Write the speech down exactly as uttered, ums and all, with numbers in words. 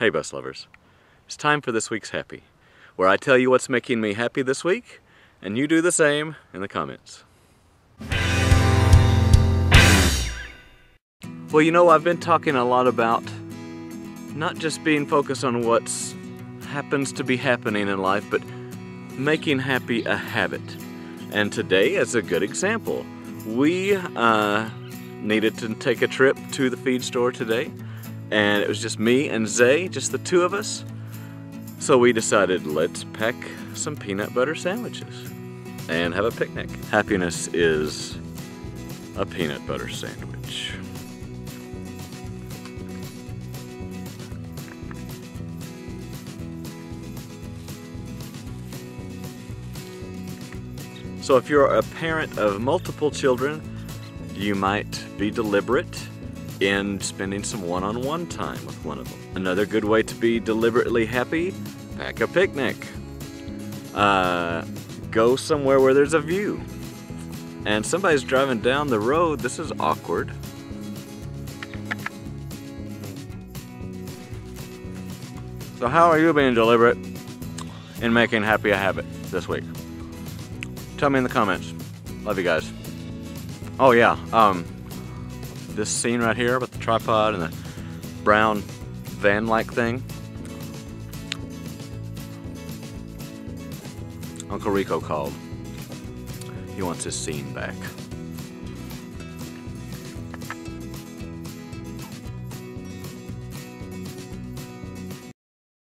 Hey bus lovers, it's time for this week's Happy, where I tell you what's making me happy this week, and you do the same in the comments. Well, you know, I've been talking a lot about not just being focused on what's happens to be happening in life, but making happy a habit. And today is a good example. We uh, needed to take a trip to the feed store today. And it was just me and Zay, just the two of us. So we decided, let's pack some peanut butter sandwiches and have a picnic. Happiness is a peanut butter sandwich. So if you're a parent of multiple children, you might be deliberate in spending some one-on-one time with one of them. Another good way to be deliberately happy, pack a picnic. Uh, go somewhere where there's a view. And somebody's driving down the road, this is awkward. So how are you being deliberate in making happy a habit this week? Tell me in the comments. Love you guys. Oh yeah, um, this scene right here with the tripod and the brown van-like thing. Uncle Rico called. He wants his scene back.